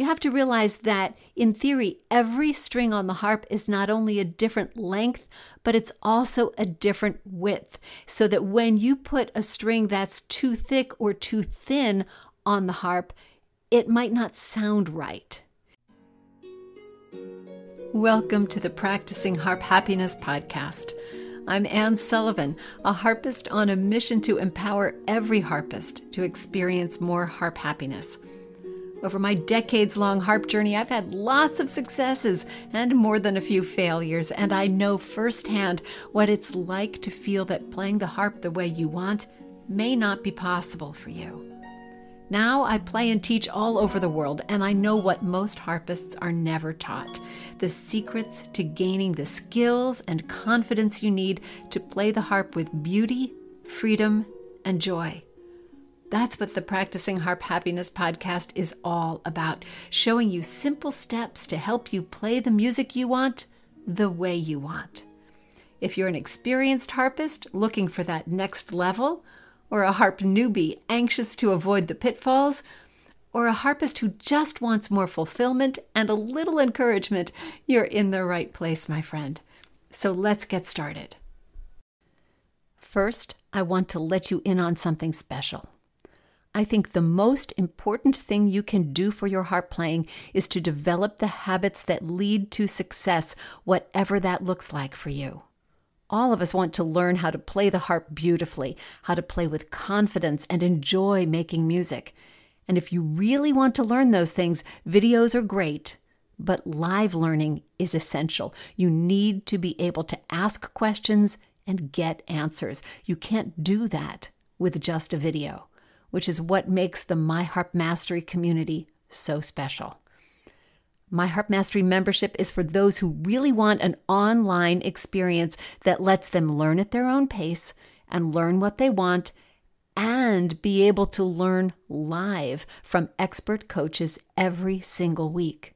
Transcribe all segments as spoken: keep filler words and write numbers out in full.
You have to realize that, in theory, every string on the harp is not only a different length, but it's also a different width, so that when you put a string that's too thick or too thin on the harp, it might not sound right. Welcome to the Practicing Harp Happiness podcast. I'm Anne Sullivan, a harpist on a mission to empower every harpist to experience more harp happiness. Over my decades-long harp journey, I've had lots of successes and more than a few failures, and I know firsthand what it's like to feel that playing the harp the way you want may not be possible for you. Now I play and teach all over the world, and I know what most harpists are never taught: the secrets to gaining the skills and confidence you need to play the harp with beauty, freedom, and joy. That's what the Practicing Harp Happiness podcast is all about, showing you simple steps to help you play the music you want the way you want. If you're an experienced harpist looking for that next level, or a harp newbie anxious to avoid the pitfalls, or a harpist who just wants more fulfillment and a little encouragement, you're in the right place, my friend. So let's get started. First, I want to let you in on something special. I think the most important thing you can do for your harp playing is to develop the habits that lead to success, whatever that looks like for you. All of us want to learn how to play the harp beautifully, how to play with confidence and enjoy making music. And if you really want to learn those things, videos are great, but live learning is essential. You need to be able to ask questions and get answers. You can't do that with just a video, which is what makes the MyHarp Mastery community so special. MyHarp Mastery membership is for those who really want an online experience that lets them learn at their own pace and learn what they want and be able to learn live from expert coaches every single week.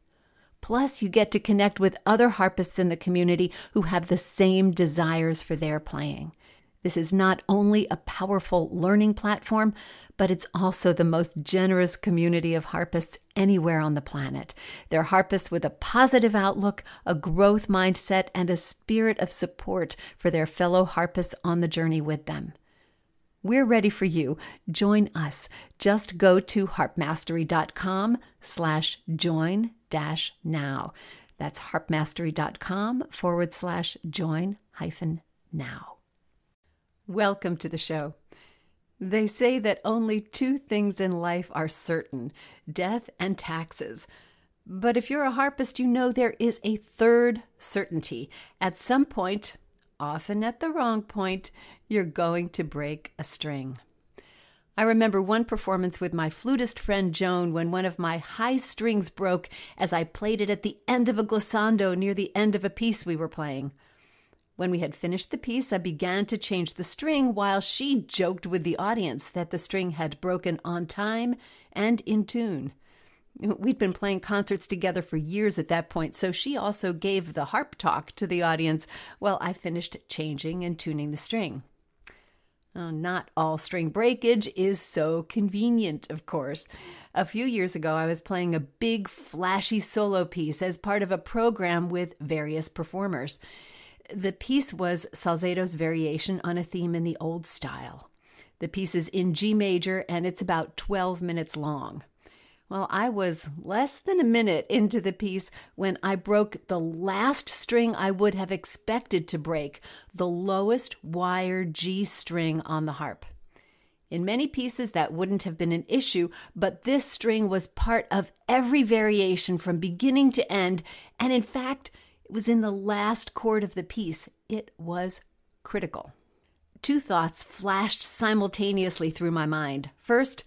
Plus, you get to connect with other harpists in the community who have the same desires for their playing. This is not only a powerful learning platform, but it's also the most generous community of harpists anywhere on the planet. They're harpists with a positive outlook, a growth mindset, and a spirit of support for their fellow harpists on the journey with them. We're ready for you. Join us. Just go to harpmastery.com slash join dash now. That's harpmastery.com forward slash join hyphen now. Welcome to the show. They say that only two things in life are certain: death and taxes. But if you're a harpist, you know there is a third certainty. At some point, often at the wrong point, you're going to break a string. I remember one performance with my flutist friend Joan when one of my high strings broke as I played it at the end of a glissando near the end of a piece we were playing. When we had finished the piece, I began to change the string while she joked with the audience that the string had broken on time and in tune. We'd been playing concerts together for years at that point, so she also gave the harp talk to the audience while I finished changing and tuning the string. Oh, not all string breakage is so convenient, of course. A few years ago, I was playing a big, flashy solo piece as part of a program with various performers. The piece was Salzedo's Variation on a Theme in the Old Style. The piece is in G major, and it's about twelve minutes long. Well, I was less than a minute into the piece when I broke the last string I would have expected to break, the lowest wire G string on the harp. In many pieces, that wouldn't have been an issue, but this string was part of every variation from beginning to end, and in fact, was in the last chord of the piece. It was critical. Two thoughts flashed simultaneously through my mind. First,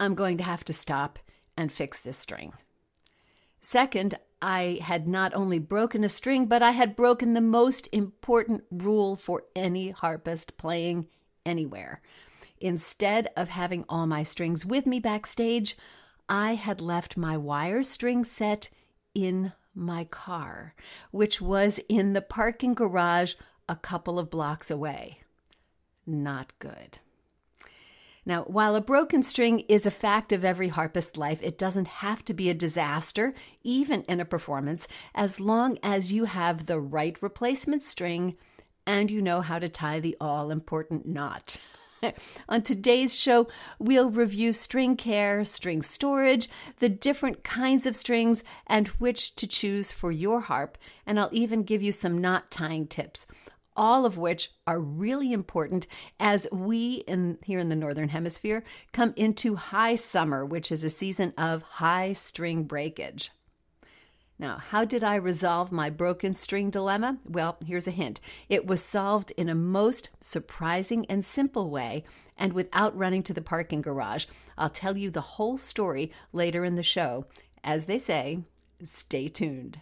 I'm going to have to stop and fix this string. Second, I had not only broken a string, but I had broken the most important rule for any harpist playing anywhere. Instead of having all my strings with me backstage, I had left my wire string set in my car, which was in the parking garage a couple of blocks away. Not good. Now, while a broken string is a fact of every harpist's life, it doesn't have to be a disaster, even in a performance, as long as you have the right replacement string and you know how to tie the all-important knot. On today's show, we'll review string care, string storage, the different kinds of strings, and which to choose for your harp, and I'll even give you some knot tying tips, all of which are really important as we in here in the Northern Hemisphere come into high summer, which is a season of high string breakage. Now, how did I resolve my broken string dilemma? Well, here's a hint. It was solved in a most surprising and simple way and without running to the parking garage. I'll tell you the whole story later in the show. As they say, stay tuned.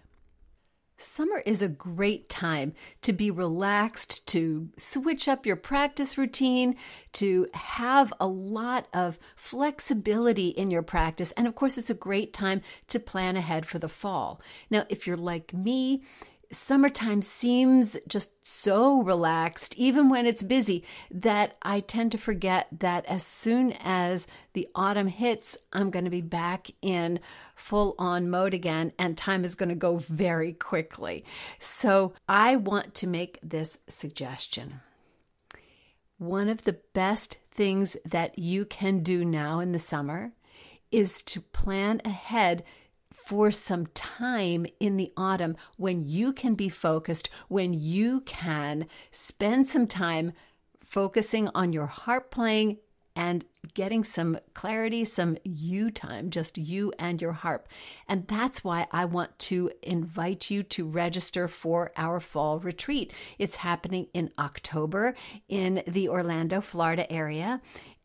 Summer is a great time to be relaxed, to switch up your practice routine, to have a lot of flexibility in your practice. And of course, it's a great time to plan ahead for the fall. Now, if you're like me, summertime seems just so relaxed, even when it's busy, that I tend to forget that as soon as the autumn hits, I'm going to be back in full-on mode again, and time is going to go very quickly. So I want to make this suggestion. One of the best things that you can do now in the summer is to plan ahead for some time in the autumn when you can be focused, when you can spend some time focusing on your harp playing and getting some clarity, some you time, just you and your harp. And that's why I want to invite you to register for our fall retreat. It's happening in October in the Orlando, Florida area,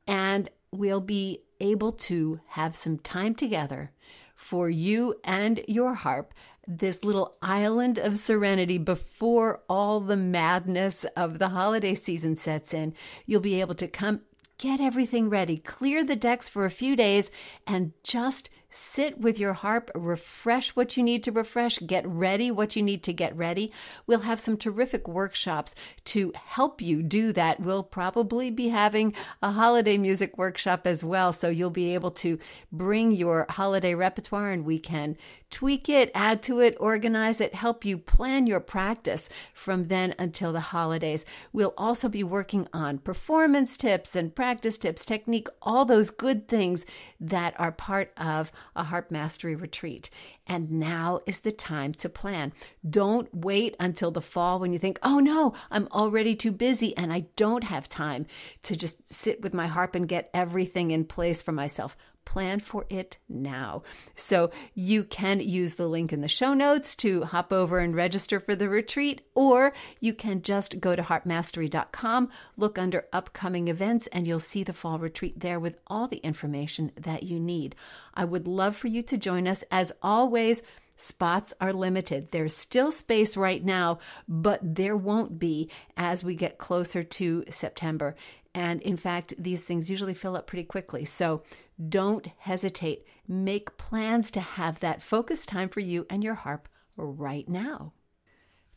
and we'll be able to have some time together for you and your harp, this little island of serenity before all the madness of the holiday season sets in. You'll be able to come, get everything ready, clear the decks for a few days, and just sit with your harp, refresh what you need to refresh, get ready what you need to get ready. We'll have some terrific workshops to help you do that. We'll probably be having a holiday music workshop as well, so you'll be able to bring your holiday repertoire and we can tweak it, add to it, organize it, help you plan your practice from then until the holidays. We'll also be working on performance tips and practice tips, technique, all those good things that are part of a Harp Mastery retreat. And now is the time to plan. Don't wait until the fall when you think, oh no, I'm already too busy and I don't have time to just sit with my harp and get everything in place for myself. Plan for it now. So you can use the link in the show notes to hop over and register for the retreat, or you can just go to harp mastery dot com, look under upcoming events, and you'll see the fall retreat there with all the information that you need. I would love for you to join us. As always, spots are limited. There's still space right now, but there won't be as we get closer to September. And in fact, these things usually fill up pretty quickly. So don't hesitate. Make plans to have that focused time for you and your harp right now.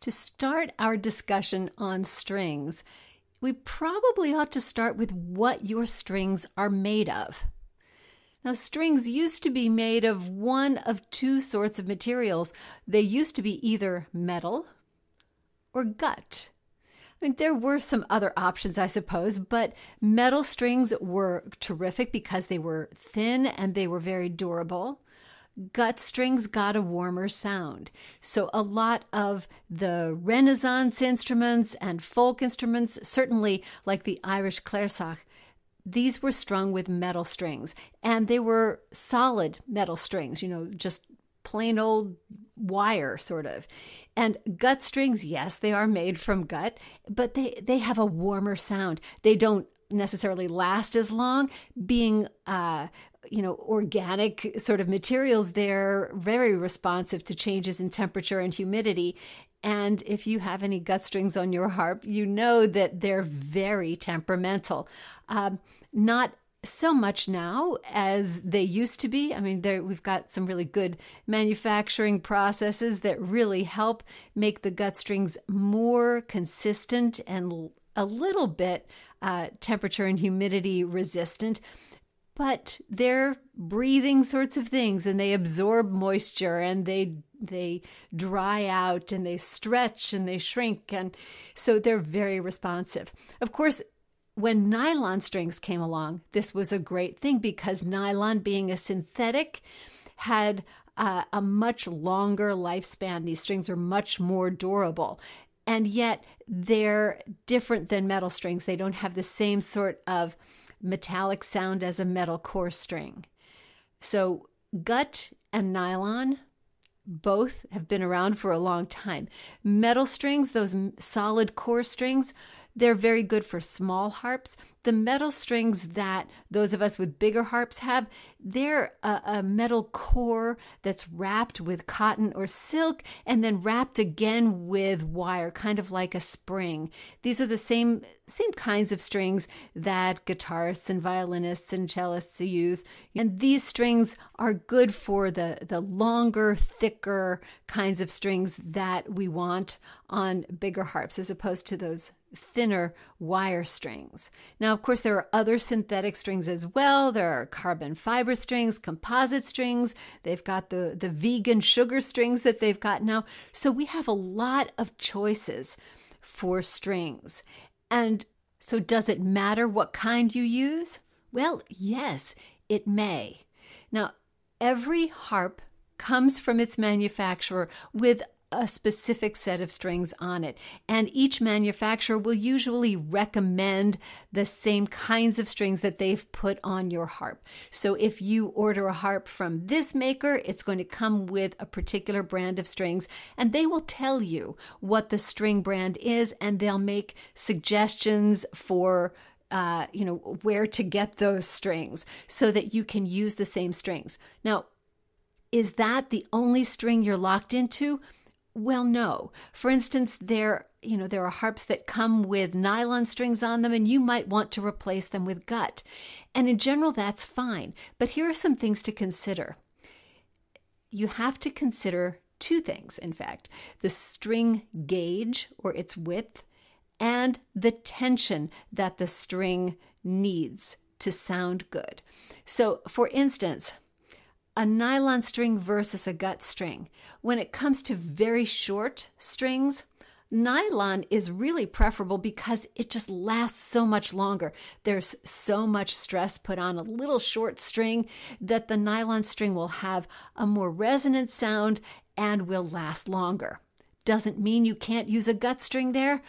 To start our discussion on strings, we probably ought to start with what your strings are made of. Now, strings used to be made of one of two sorts of materials. They used to be either metal or gut. I mean, there were some other options, I suppose, but metal strings were terrific because they were thin and they were very durable. Gut strings got a warmer sound. So a lot of the Renaissance instruments and folk instruments, certainly like the Irish clarsach, these were strung with metal strings, and they were solid metal strings, you know, just plain old wire sort of. And gut strings, yes, they are made from gut, but they, they have a warmer sound. They don't necessarily last as long. Being, uh, you know, organic sort of materials, they're very responsive to changes in temperature and humidity. And if you have any gut strings on your harp, you know that they're very temperamental. Um, not so much now as they used to be. I mean, there, we've got some really good manufacturing processes that really help make the gut strings more consistent and a little bit uh, temperature and humidity resistant, but they're breathing sorts of things, and they absorb moisture, and they they dry out, and they stretch, and they shrink, and so they're very responsive. Of course, when nylon strings came along, this was a great thing because nylon, being a synthetic, had uh, a much longer lifespan. These strings are much more durable, and yet they're different than metal strings. They don't have the same sort of metallic sound as a metal core string. So gut and nylon both have been around for a long time. Metal strings, those solid core strings, they're very good for small harps. The metal strings that those of us with bigger harps have, they're a, a metal core that's wrapped with cotton or silk and then wrapped again with wire, kind of like a spring. These are the same, same kinds of strings that guitarists and violinists and cellists use. And these strings are good for the, the longer, thicker kinds of strings that we want on bigger harps, as opposed to those thinner wire strings. Now, of course, there are other synthetic strings as well. There are carbon fiber strings, composite strings. They've got the, the vegan sugar strings that they've got now. So we have a lot of choices for strings. And so does it matter what kind you use? Well, yes, it may. Now, every harp comes from its manufacturer with a specific set of strings on it, and each manufacturer will usually recommend the same kinds of strings that they've put on your harp. So if you order a harp from this maker, it's going to come with a particular brand of strings, and they will tell you what the string brand is, and they'll make suggestions for uh, you know, where to get those strings so that you can use the same strings. Now, is that the only string you're locked into? Well, no. For instance, there, you know, there are harps that come with nylon strings on them, and you might want to replace them with gut. And in general, that's fine. But here are some things to consider. You have to consider two things, in fact: the string gauge, or its width, and the tension that the string needs to sound good. So, for instance, a nylon string versus a gut string. When it comes to very short strings, nylon is really preferable because it just lasts so much longer. There's so much stress put on a little short string that the nylon string will have a more resonant sound and will last longer. Doesn't mean you can't use a gut string there,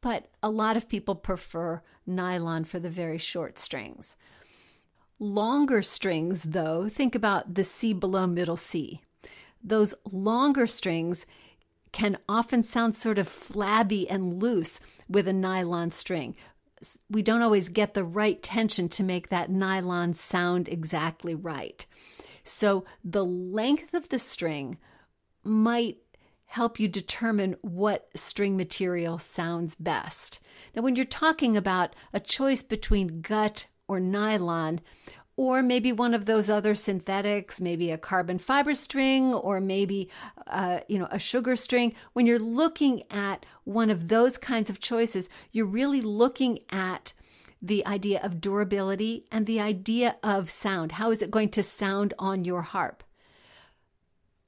but a lot of people prefer nylon for the very short strings. Longer strings, though, think about the C below middle C. Those longer strings can often sound sort of flabby and loose with a nylon string. We don't always get the right tension to make that nylon sound exactly right. So the length of the string might help you determine what string material sounds best. Now, when you're talking about a choice between gut or nylon, or maybe one of those other synthetics, maybe a carbon fiber string, or maybe uh, you know, a sugar string, when you're looking at one of those kinds of choices, you're really looking at the idea of durability and the idea of sound. How is it going to sound on your harp?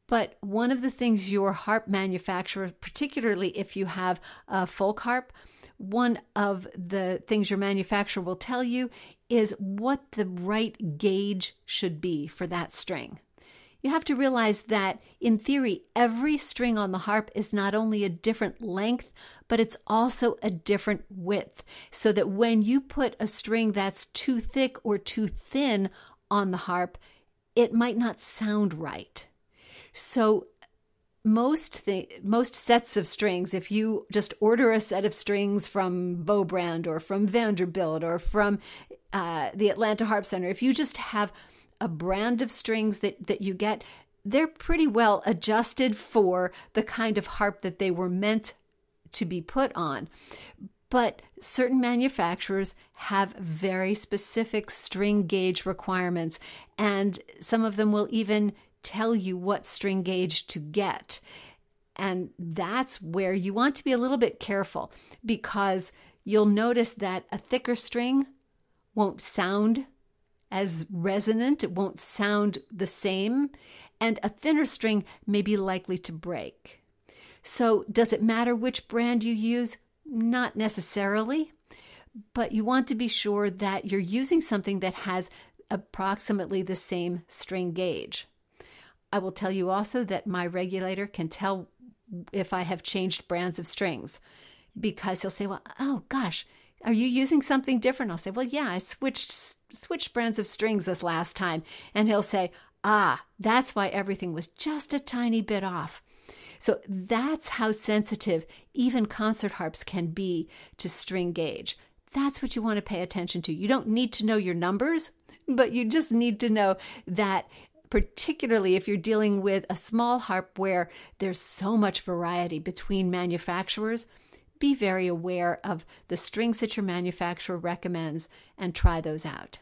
But one of the things your harp manufacturer, particularly if you have a folk harp, one of the things your manufacturer will tell you is what the right gauge should be for that string. You have to realize that, in theory, every string on the harp is not only a different length, but it's also a different width, so that when you put a string that's too thick or too thin on the harp, it might not sound right. So Most most sets of strings, if you just order a set of strings from Bow Brand or from Vanderbilt or from uh, the Atlanta Harp Center, if you just have a brand of strings that, that you get, they're pretty well adjusted for the kind of harp that they were meant to be put on. But certain manufacturers have very specific string gauge requirements, and some of them will even tell you what string gauge to get. And that's where you want to be a little bit careful, because you'll notice that a thicker string won't sound as resonant, it won't sound the same, and a thinner string may be likely to break. So does it matter which brand you use? Not necessarily, but you want to be sure that you're using something that has approximately the same string gauge. I will tell you also that my regulator can tell if I have changed brands of strings, because he'll say, well, oh gosh, are you using something different? I'll say, well, yeah, I switched switched brands of strings this last time. And he'll say, ah, that's why everything was just a tiny bit off. So that's how sensitive even concert harps can be to string gauge. That's what you want to pay attention to. You don't need to know your numbers, but you just need to know that, particularly if you're dealing with a small harp where there's so much variety between manufacturers, be very aware of the strings that your manufacturer recommends and try those out.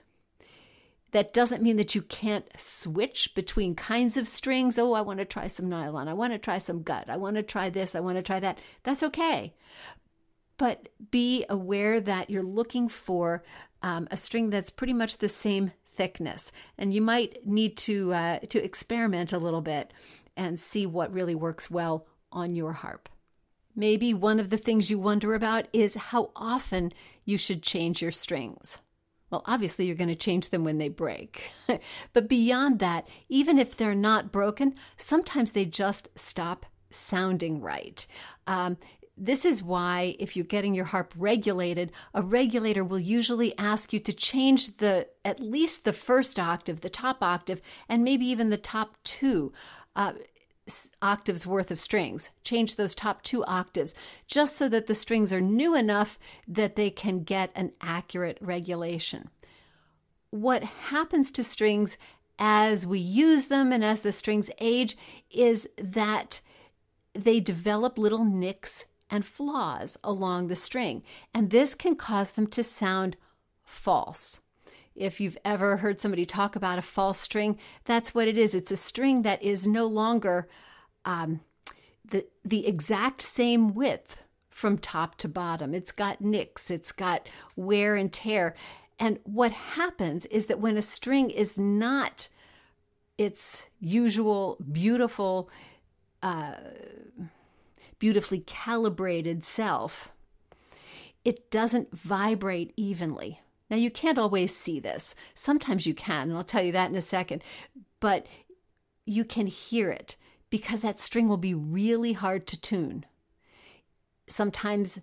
That doesn't mean that you can't switch between kinds of strings. Oh, I want to try some nylon. I want to try some gut. I want to try this. I want to try that. That's okay. But be aware that you're looking for um, a string that's pretty much the same thickness. And you might need to, uh, to experiment a little bit and see what really works well on your harp. Maybe one of the things you wonder about is how often you should change your strings. Well, obviously you're going to change them when they break. But beyond that, even if they're not broken, sometimes they just stop sounding right. Um, this is why if you're getting your harp regulated, a regulator will usually ask you to change the at least the first octave, the top octave, and maybe even the top two uh, octaves worth of strings. Change those top two octaves just so that the strings are new enough that they can get an accurate regulation. What happens to strings as we use them and as the strings age is that they develop little nicks and flaws along the string, and this can cause them to sound false. If you've ever heard somebody talk about a false string, that's what it is. It's a string that is no longer um, the, the exact same width from top to bottom. It's got nicks, it's got wear and tear. And what happens is that when a string is not its usual beautiful, uh, beautifully calibrated self, it doesn't vibrate evenly. Now, you can't always see this. Sometimes you can, and I'll tell you that in a second, but you can hear it because that string will be really hard to tune. Sometimes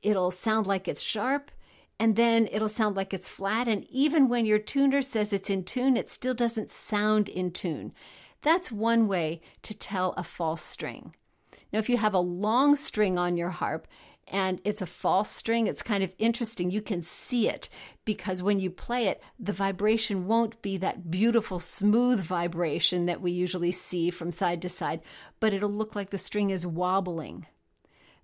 it'll sound like it's sharp, and then it'll sound like it's flat, and even when your tuner says it's in tune, it still doesn't sound in tune. That's one way to tell a false string. Now, if you have a long string on your harp, and it's a false string, it's kind of interesting. You can see it because when you play it, the vibration won't be that beautiful, smooth vibration that we usually see from side to side, but it'll look like the string is wobbling.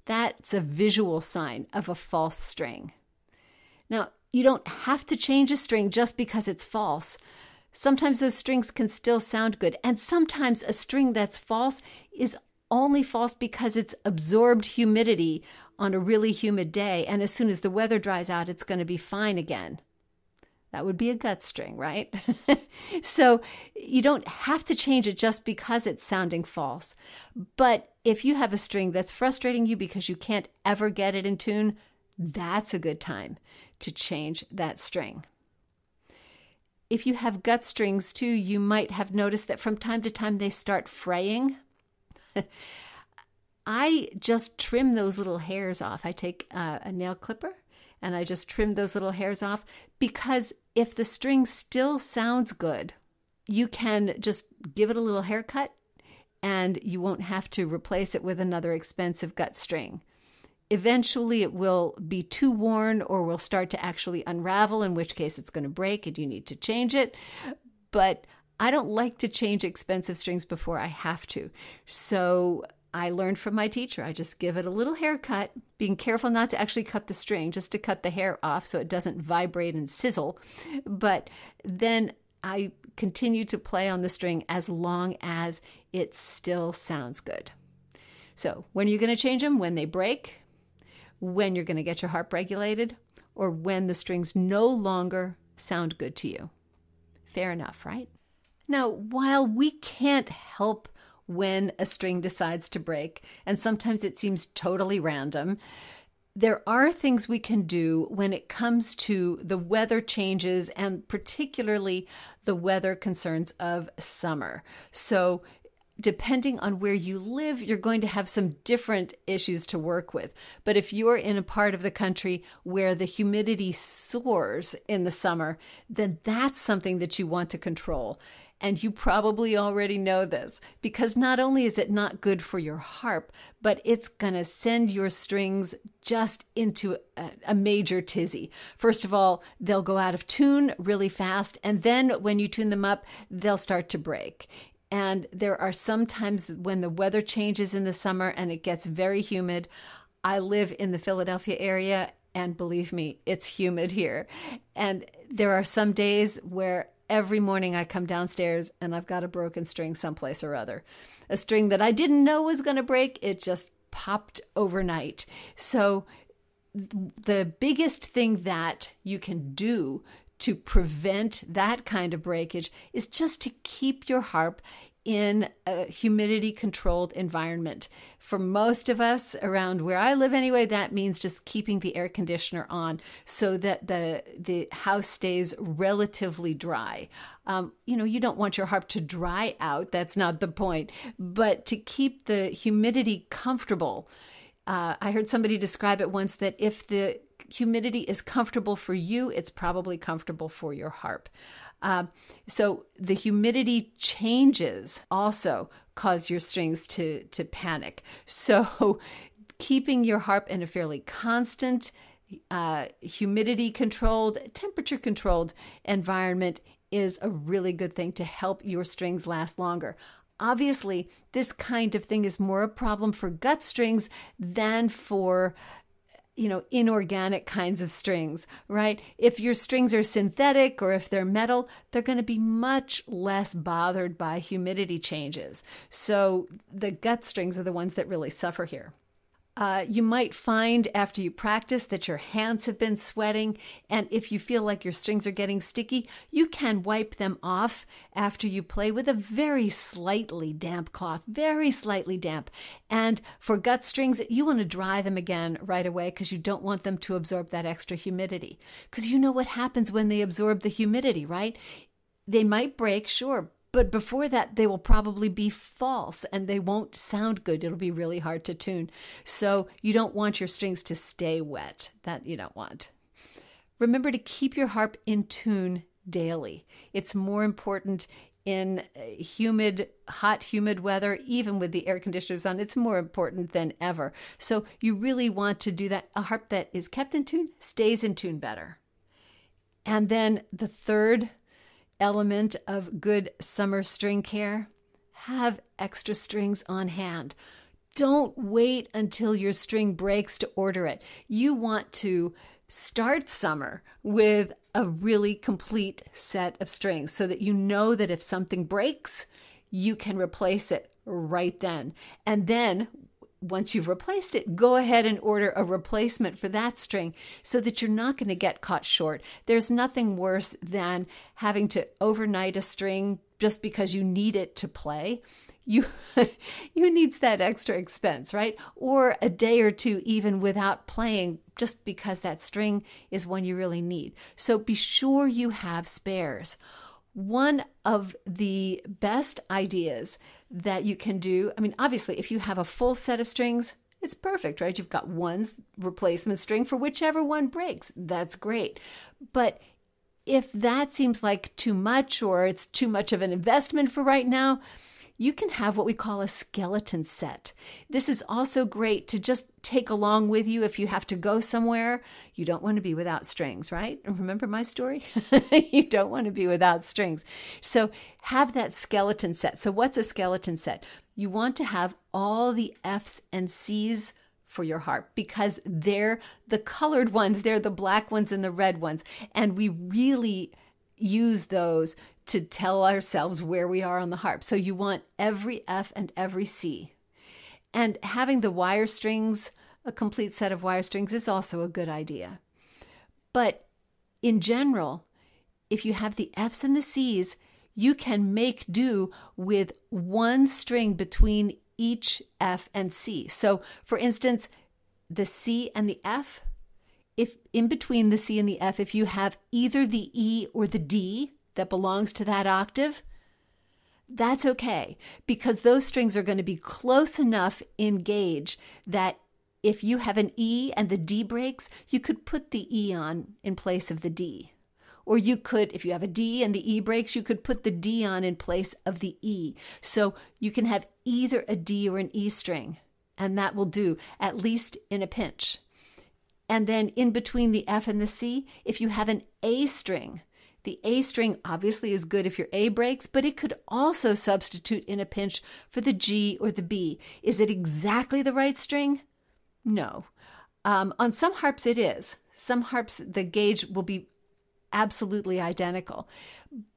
That's a visual sign of a false string. Now, you don't have to change a string just because it's false. Sometimes those strings can still sound good, and sometimes a string that's false is only false because it's absorbed humidity on a really humid day, and as soon as the weather dries out, it's going to be fine again. That would be a gut string, right? So you don't have to change it just because it's sounding false. But if you have a string that's frustrating you because you can't ever get it in tune, that's a good time to change that string. If you have gut strings too, you might have noticed that from time to time they start fraying. I just trim those little hairs off. I take uh, a nail clipper and I just trim those little hairs off, because if the string still sounds good, you can just give it a little haircut and you won't have to replace it with another expensive gut string. Eventually it will be too worn or will start to actually unravel, in which case it's going to break and you need to change it. But I don't like to change expensive strings before I have to. So I learned from my teacher. I just give it a little haircut, being careful not to actually cut the string, just to cut the hair off so it doesn't vibrate and sizzle. But then I continue to play on the string as long as it still sounds good. So when are you going to change them? When they break, when you're going to get your harp regulated or when the strings no longer sound good to you. Fair enough, right? Now, while we can't help when a string decides to break, and sometimes it seems totally random, there are things we can do when it comes to the weather changes and particularly the weather concerns of summer. So depending on where you live, you're going to have some different issues to work with. But if you're in a part of the country where the humidity soars in the summer, then that's something that you want to control. And you probably already know this, because not only is it not good for your harp, but it's going to send your strings just into a, a major tizzy. First of all, they'll go out of tune really fast, and then when you tune them up, they'll start to break. And there are some times when the weather changes in the summer and it gets very humid. I live in the Philadelphia area, and believe me, it's humid here. And there are some days where every morning I come downstairs and I've got a broken string someplace or other. A string that I didn't know was going to break, it just popped overnight. So the biggest thing that you can do to prevent that kind of breakage is just to keep your harp in a humidity-controlled environment. For most of us around where I live anyway, that means just keeping the air conditioner on so that the the house stays relatively dry. Um, you know, you don't want your harp to dry out. That's not the point. But to keep the humidity comfortable. Uh, I heard somebody describe it once that if the humidity is comfortable for you, it's probably comfortable for your harp. Uh, so the humidity changes also cause your strings to, to panic. So keeping your harp in a fairly constant, uh, humidity-controlled, temperature-controlled environment is a really good thing to help your strings last longer. Obviously, this kind of thing is more a problem for gut strings than for you know, inorganic kinds of strings, right? If your strings are synthetic or if they're metal, they're going to be much less bothered by humidity changes. So the gut strings are the ones that really suffer here. Uh, you might find after you practice that your hands have been sweating, and if you feel like your strings are getting sticky, you can wipe them off after you play with a very slightly damp cloth, very slightly damp. And for gut strings, you want to dry them again right away because you don't want them to absorb that extra humidity. Because you know what happens when they absorb the humidity, right? They might break, sure, but before that, they will probably be false and they won't sound good. It'll be really hard to tune. So you don't want your strings to stay wet. That you don't want. Remember to keep your harp in tune daily. It's more important in humid, hot, humid weather, even with the air conditioners on. It's more important than ever. So you really want to do that. A harp that is kept in tune stays in tune better. And then the third element of good summer string care: have extra strings on hand. Don't wait until your string breaks to order it. You want to start summer with a really complete set of strings so that you know that if something breaks, you can replace it right then. And then once you've replaced it, go ahead and order a replacement for that string so that you're not going to get caught short. There's nothing worse than having to overnight a string just because you need it to play. You, you need that extra expense, right? Or a day or two even without playing just because that string is one you really need. So be sure you have spares. One of the best ideas that you can do, I mean, obviously, if you have a full set of strings, it's perfect, right? You've got one replacement string for whichever one breaks. That's great. But if that seems like too much or it's too much of an investment for right now, you can have what we call a skeleton set. This is also great to just take along with you if you have to go somewhere. You don't want to be without strings, right? Remember my story? You don't want to be without strings. So have that skeleton set. So what's a skeleton set? You want to have all the F's and C's for your harp because they're the colored ones. They're the black ones and the red ones. And we really use those to tell ourselves where we are on the harp. So you want every F and every C. And having the wire strings a complete set of wire strings is also a good idea. But in general, if you have the Fs and the Cs, you can make do with one string between each F and C. So for instance, the C and the F, if in between the C and the F, if you have either the E or the D that belongs to that octave, that's okay, because those strings are going to be close enough in gauge that if you have an E and the D breaks, you could put the E on in place of the D. Or you could, if you have a D and the E breaks, you could put the D on in place of the E. So you can have either a D or an E string, and that will do, at least in a pinch. And then in between the F and the C, if you have an A string, the A string obviously is good if your A breaks, but it could also substitute in a pinch for the G or the B. Is it exactly the right string? No. Um, on some harps it is. Some harps, the gauge will be absolutely identical.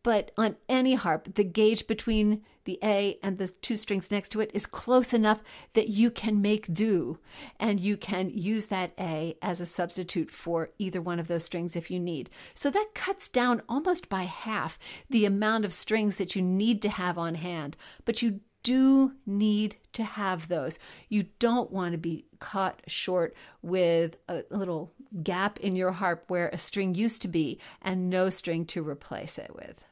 But on any harp, the gauge between the A and the two strings next to it is close enough that you can make do, and you can use that A as a substitute for either one of those strings if you need. So that cuts down almost by half the amount of strings that you need to have on hand, but you do need to have those. You don't want to be caught short with a little gap in your harp where a string used to be and no string to replace it with.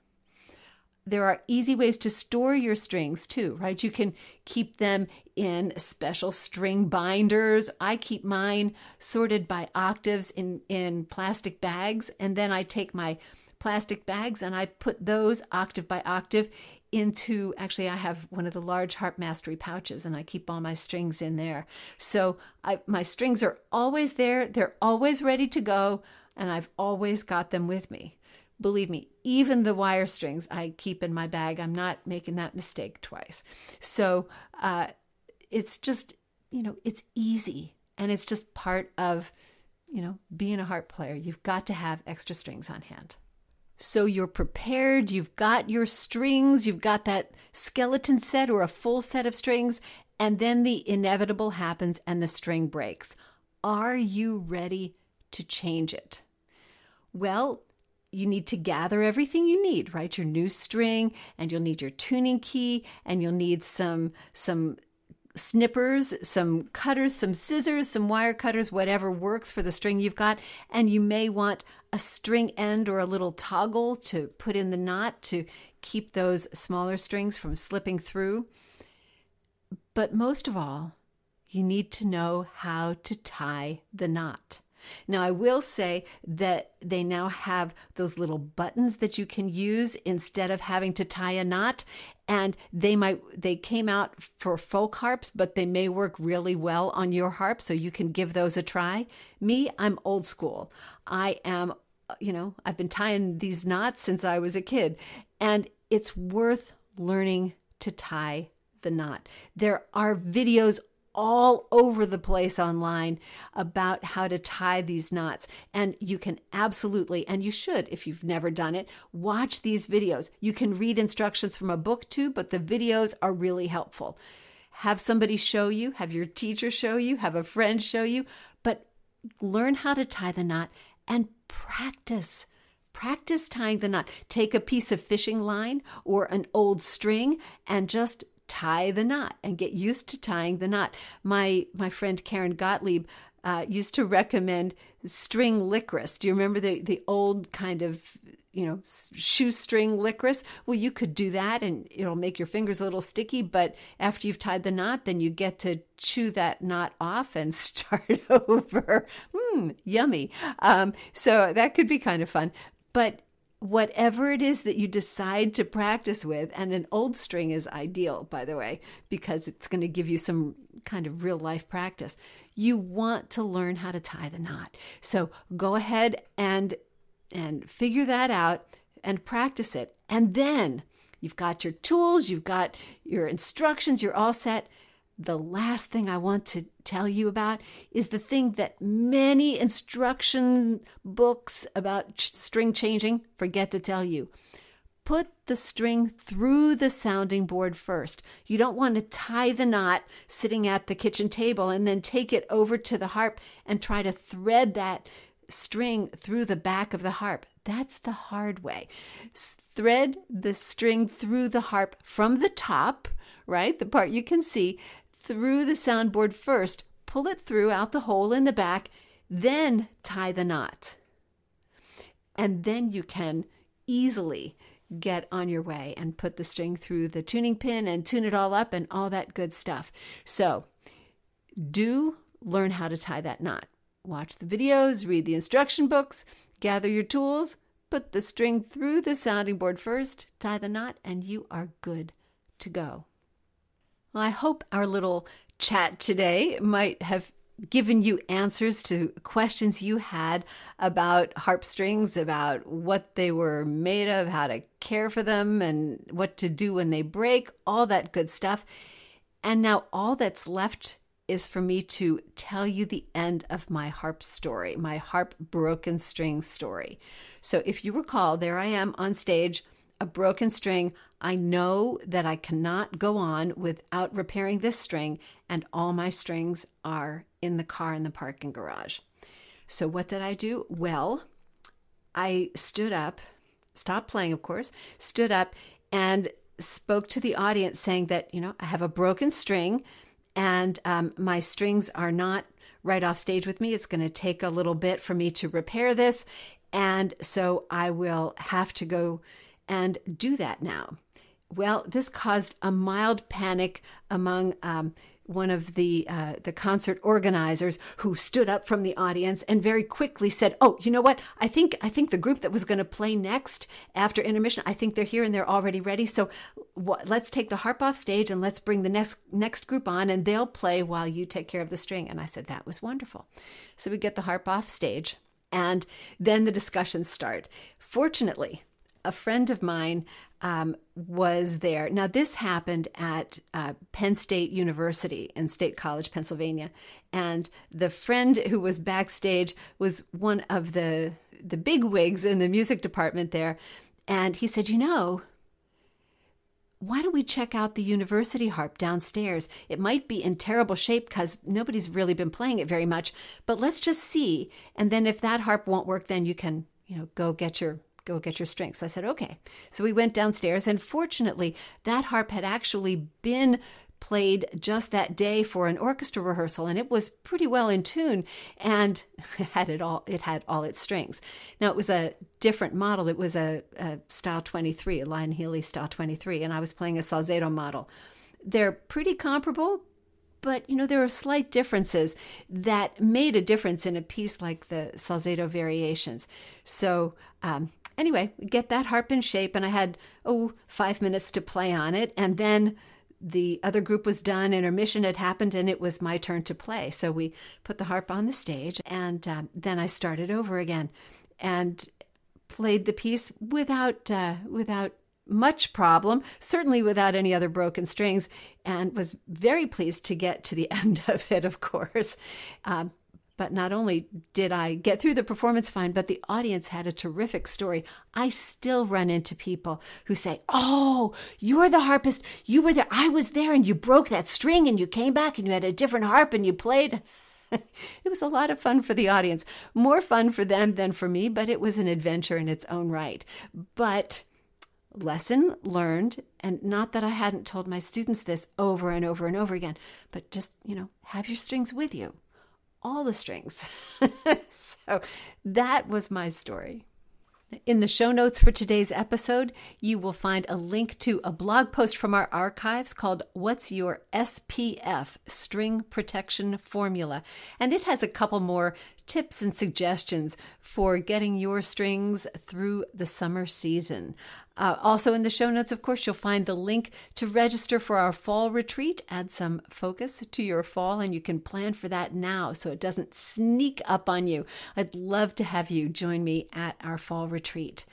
There are easy ways to store your strings too, right? You can keep them in special string binders. I keep mine sorted by octaves in, in plastic bags, and then I take my plastic bags and I put those octave by octave into, actually I have one of the large Harp Mastery pouches and I keep all my strings in there. So I, my strings are always there, they're always ready to go, and I've always got them with me. Believe me, even the wire strings I keep in my bag. I'm not making that mistake twice. So uh, it's just, you know, it's easy. And it's just part of, you know, being a harp player. You've got to have extra strings on hand. So you're prepared. You've got your strings. You've got that skeleton set or a full set of strings. And then the inevitable happens and the string breaks. Are you ready to change it? Well, you need to gather everything you need, right? Your new string, and you'll need your tuning key, and you'll need some some snippers, some cutters, some scissors, some wire cutters, whatever works for the string you've got. And you may want a string end or a little toggle to put in the knot to keep those smaller strings from slipping through. But most of all, you need to know how to tie the knot. Now, I will say that they now have those little buttons that you can use instead of having to tie a knot, and they might they came out for folk harps, but they may work really well on your harp, so you can give those a try. Me, I'm old school. I am, you know, I've been tying these knots since I was a kid, and it's worth learning to tie the knot. There are videos all over the place online about how to tie these knots. And you can absolutely, and you should, if you've never done it, watch these videos. You can read instructions from a book too, but the videos are really helpful. Have somebody show you, have your teacher show you, have a friend show you, but learn how to tie the knot and practice. Practice tying the knot. Take a piece of fishing line or an old string and just tie the knot and get used to tying the knot. My my friend Karen Gottlieb uh, used to recommend string licorice. Do you remember the, the old kind of, you know, shoestring licorice? Well, you could do that and it'll make your fingers a little sticky, but after you've tied the knot, then you get to chew that knot off and start over. Mmm, yummy. Um, so that could be kind of fun. But whatever it is that you decide to practice with, and an old string is ideal, by the way, because it's going to give you some kind of real life practice. You want to learn how to tie the knot. So go ahead and, and figure that out and practice it. And then you've got your tools, you've got your instructions, you're all set. The last thing I want to tell you about is the thing that many instruction books about string changing forget to tell you. put the string through the sounding board first. You don't want to tie the knot sitting at the kitchen table and then take it over to the harp and try to thread that string through the back of the harp. That's the hard way. Thread the string through the harp from the top, right, the part you can see, through the soundboard first. Pull it through out the hole in the back, then tie the knot. And then you can easily get on your way and put the string through the tuning pin and tune it all up and all that good stuff. So do learn how to tie that knot. Watch the videos, read the instruction books, gather your tools, put the string through the sounding board first, tie the knot, and you are good to go. Well, I hope our little chat today might have given you answers to questions you had about harp strings, about what they were made of, how to care for them, and what to do when they break, all that good stuff. And now all that's left is for me to tell you the end of my harp story, my harp broken string story. So if you recall, there I am on stage, a broken string. I know that I cannot go on without repairing this string, and all my strings are in the car in the parking garage. So what did I do? Well, I stood up, stopped playing, of course, stood up and spoke to the audience saying that, you know, I have a broken string, and um, my strings are not right off stage with me. It's going to take a little bit for me to repair this. And so I will have to go and do that now. Well, this caused a mild panic among um, one of the, uh, the concert organizers, who stood up from the audience and very quickly said, oh, you know what? I think, I think the group that was going to play next after intermission, I think they're here and they're already ready. So let's take the harp off stage and let's bring the next, next group on, and they'll play while you take care of the string. And I said, that was wonderful. So we get the harp off stage, and then the discussions start. Fortunately, a friend of mine um, was there. Now, this happened at uh, Penn State University in State College, Pennsylvania. And the friend who was backstage was one of the, the big wigs in the music department there. And he said, you know, why don't we check out the university harp downstairs? It might be in terrible shape because nobody's really been playing it very much, but let's just see. And then if that harp won't work, then you can, you know, go get your go get your strings. So I said, okay. So we went downstairs, and fortunately that harp had actually been played just that day for an orchestra rehearsal, and it was pretty well in tune, and had it all, it had all its strings. Now, it was a different model. It was a, a style twenty-three, a Lyon Healy style twenty-three, and I was playing a Salzedo model. They're pretty comparable, but, you know, there are slight differences that made a difference in a piece like the Salzedo Variations. So, um, Anyway, get that harp in shape, and I had, oh, five minutes to play on it. And then the other group was done, intermission had happened, and it was my turn to play. So we put the harp on the stage, and um, then I started over again and played the piece without, uh, without much problem, certainly without any other broken strings, and was very pleased to get to the end of it, of course. Um, But not only did I get through the performance fine, but the audience had a terrific story. I still run into people who say, oh, you're the harpist. You were there. I was there, and you broke that string, and you came back, and you had a different harp, and you played. It was a lot of fun for the audience. More fun for them than for me, but it was an adventure in its own right. But lesson learned, and not that I hadn't told my students this over and over and over again, but just, you know, have your strings with you. All the strings. So that was my story. In the show notes for today's episode, you will find a link to a blog post from our archives called What's Your S P F String Protection Formula? And it has a couple more tips and suggestions for getting your strings through the summer season. Uh, also in the show notes, of course, you'll find the link to register for our fall retreat. Add some focus to your fall, and you can plan for that now so it doesn't sneak up on you. I'd love to have you join me at our fall retreat.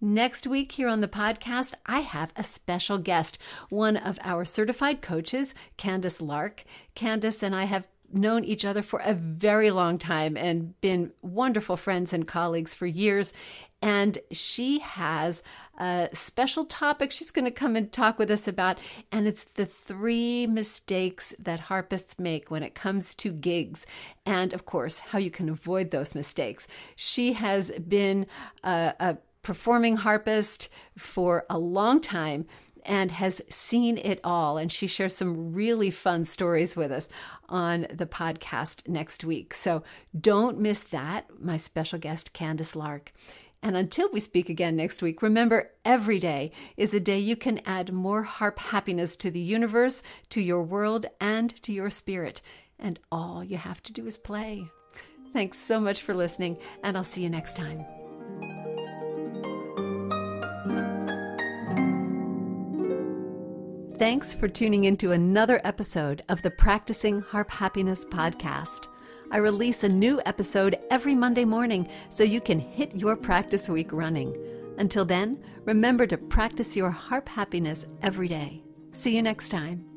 Next week here on the podcast, I have a special guest, one of our certified coaches, Candace Lark. Candace and I have known each other for a very long time and been wonderful friends and colleagues for years. and she has a special topic she's going to come and talk with us about, and it's the three mistakes that harpists make when it comes to gigs, and of course, how you can avoid those mistakes. She has been a, a performing harpist for a long time and has seen it all, and she shares some really fun stories with us on the podcast next week. So don't miss that, my special guest, Candace Lark. And until we speak again next week, remember, every day is a day you can add more harp happiness to the universe, to your world, and to your spirit. And all you have to do is play. Thanks so much for listening, and I'll see you next time. Thanks for tuning into another episode of the Practicing Harp Happiness podcast. I release a new episode every Monday morning so you can hit your practice week running. Until then, remember to practice your harp happiness every day. See you next time.